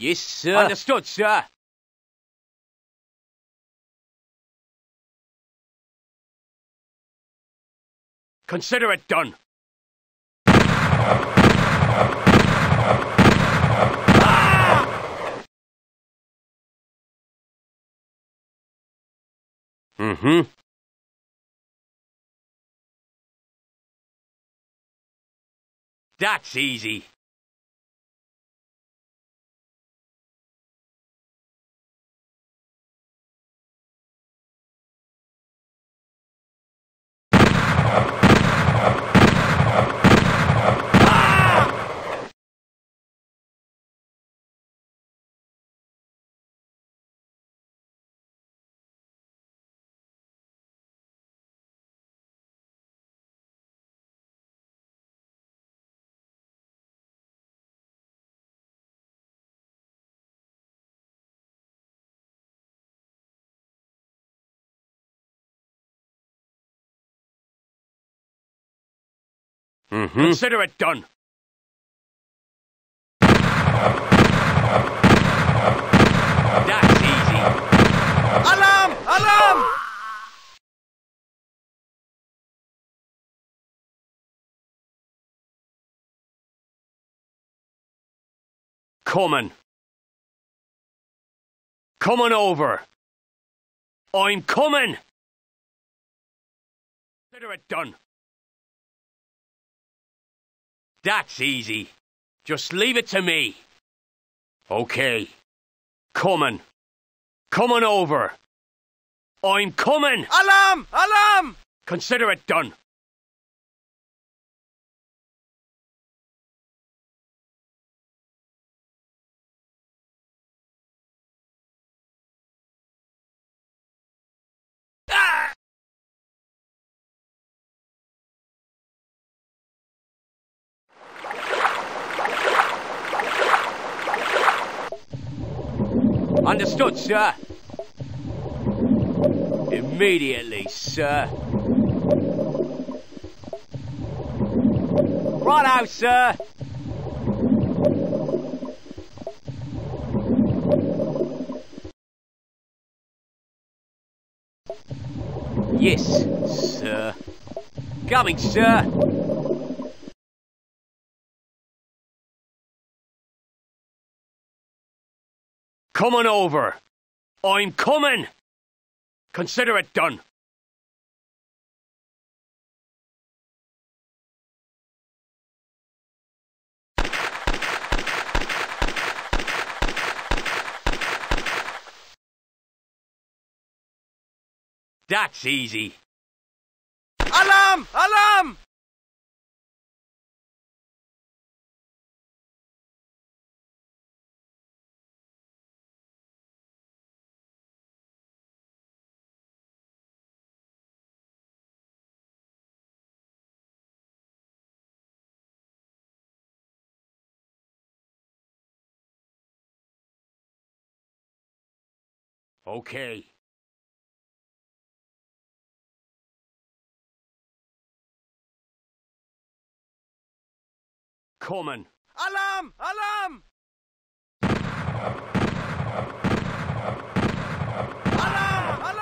Yes, sir. Understood, sir. Consider it done. Ah! Mm-hmm. That's easy. Mm-hmm. Consider it done. That's easy. Alarm! Alarm! Coming over. I'm coming. Consider it done. That's easy. Just leave it to me. Okay. Coming over. I'm coming. Alarm! Alarm! Consider it done. Understood, sir. Immediately, sir. Righto, sir. Yes, sir. Coming, sir. Coming over. I'm coming. Consider it done. That's easy. Alarm! Alarm! Okay. Coming. Alarm! Alarm! Alarm! Alarm!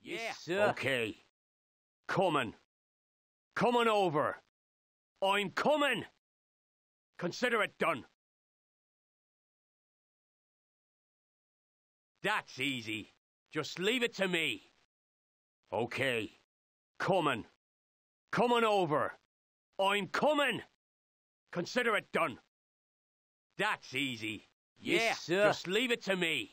Yes, sir. Okay. Coming over. I'm coming. Consider it done. That's easy. Just leave it to me. Okay. Coming over. I'm coming. Consider it done. That's easy. Yes, sir. Just leave it to me.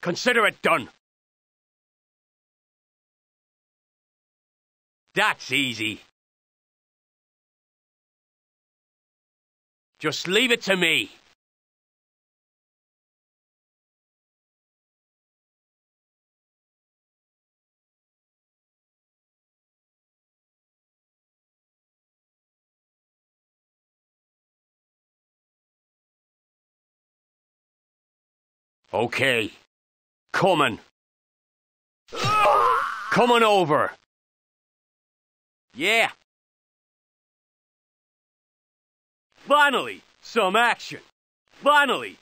Consider it done. That's easy. Just leave it to me. Okay. Coming over. Yeah. Finally, some action. Alarm!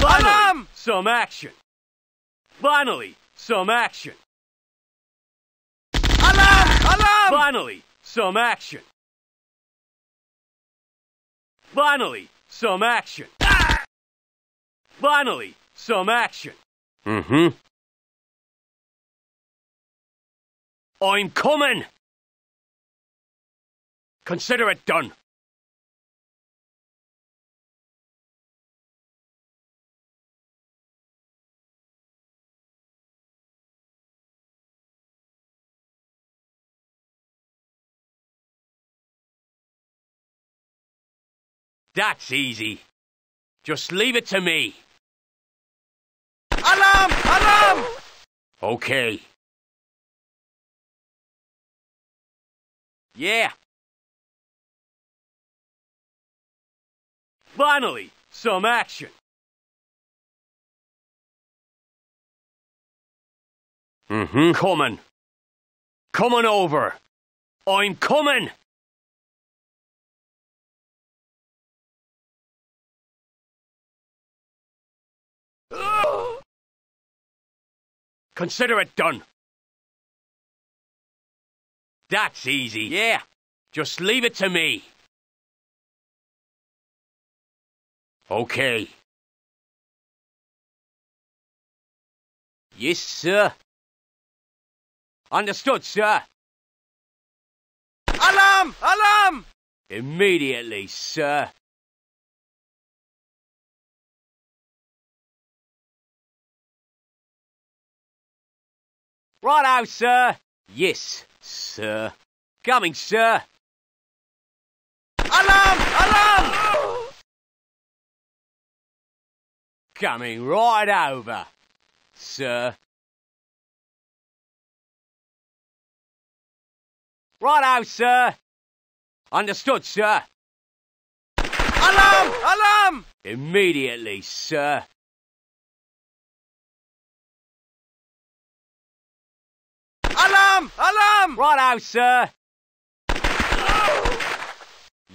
Alarm! Some action. Alarm! Finally, some action. Ah! Finally, some action. Mm-hmm. I'm coming. Consider it done. That's easy. Just leave it to me. Alarm! Alarm! Okay. Yeah. Finally, some action. Mm-hmm. Coming over. I'm coming. Consider it done. That's easy. Yeah. Just leave it to me. Okay. Yes, sir. Understood, sir. Alarm! Alarm! Immediately, sir. Righto, sir. Yes, sir. Coming, sir. Alarm! Alarm! Coming right over, sir. Righto, sir. Understood, sir. Alarm! Alarm! Immediately, sir. Alarm! Alarm! Righto, sir.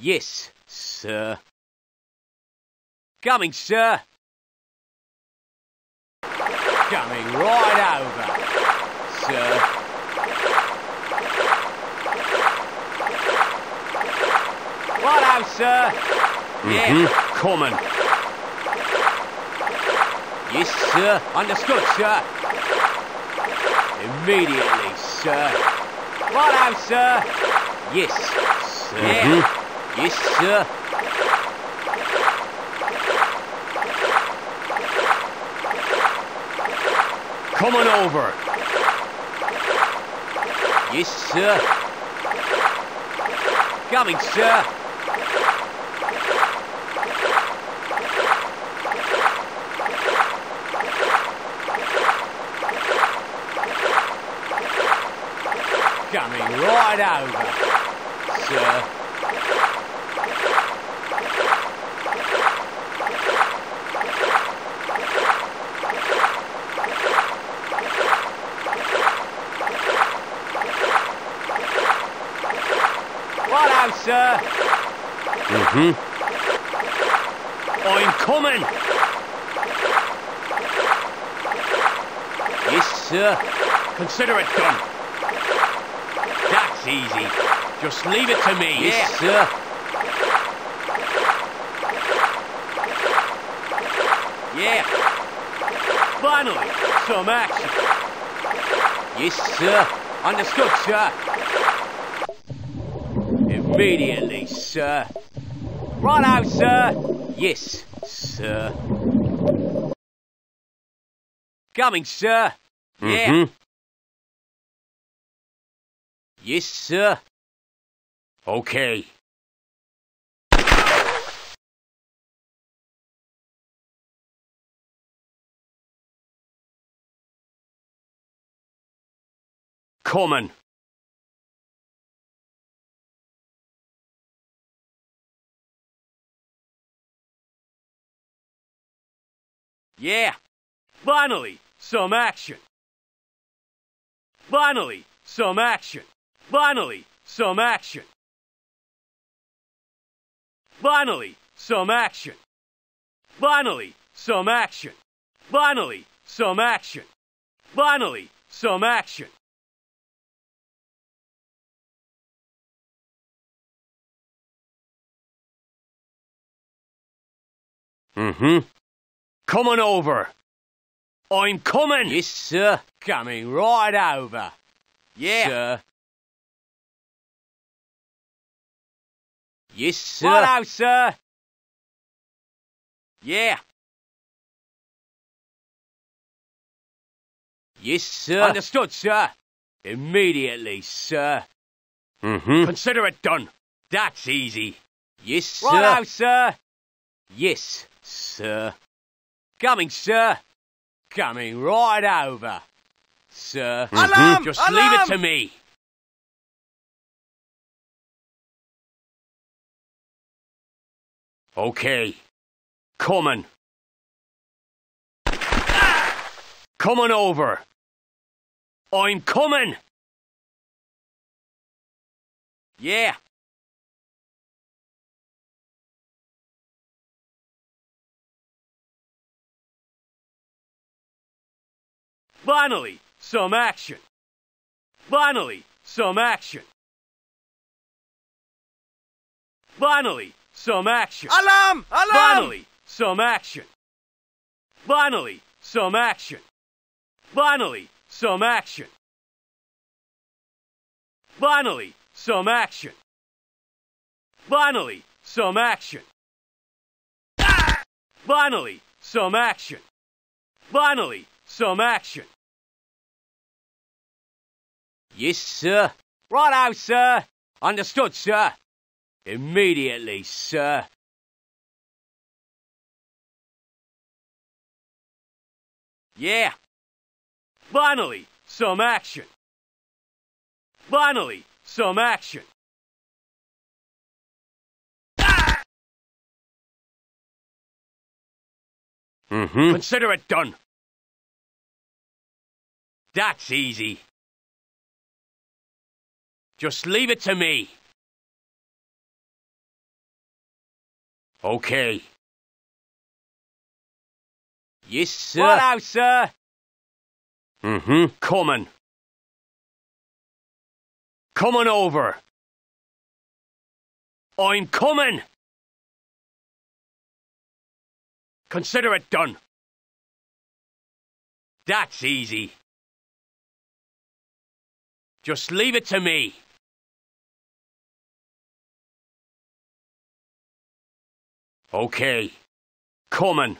Yes, sir. Coming, sir. Coming right over, sir. Righto, sir. Yeah. Coming. Yes, sir. Understood, sir. Immediately, sir. Righto, sir. Yes, sir. Yeah. Yes, sir. Coming over. Yes, sir. Coming, sir. Coming right over, sir. Righto, sir. Mm-hmm. I'm coming. Yes, sir. Consider it done. That's easy. Just leave it to me. Yes, sir. Yeah. Finally, some action. Yes, sir. Understood, sir. Immediately, sir. Righto, sir. Yes, sir. Coming, sir. Yeah. Yes, sir. Okay. Coming. Yeah. Finally, some action. Finally, some action. Finally, some action. Finally, some action. Finally, some action. Finally, some action. Finally, some action. Coming over. I'm coming. Yes, sir. Coming right over. Yeah. Sir. Yes, sir. Hello, sir. Yeah. Yes, sir. Understood, sir. Immediately, sir. Consider it done. That's easy. Yes, sir. Hello, sir. Yes, sir. Coming, sir. Coming right over, sir. Alarm! Just alarm! Leave it to me. Okay. Coming. Ah! Coming over. I'm coming. Yeah. Finally, some action. Finally, some action. Finally, some action. Alarm! Alarm! Finally, some action. Finally, some action. Finally, some action. Finally, some action. Finally, some action. Ah! Finally, some action. Finally, some action. Yes, sir. Righto, sir. Understood, sir. Immediately, sir. Yeah. Finally, some action. Finally, some action. Ah! Consider it done. That's easy. Just leave it to me. Okay. Yes, sir. Hello, sir. Coming. Coming over. I'm coming. Consider it done. That's easy. Just leave it to me. Okay. Coming.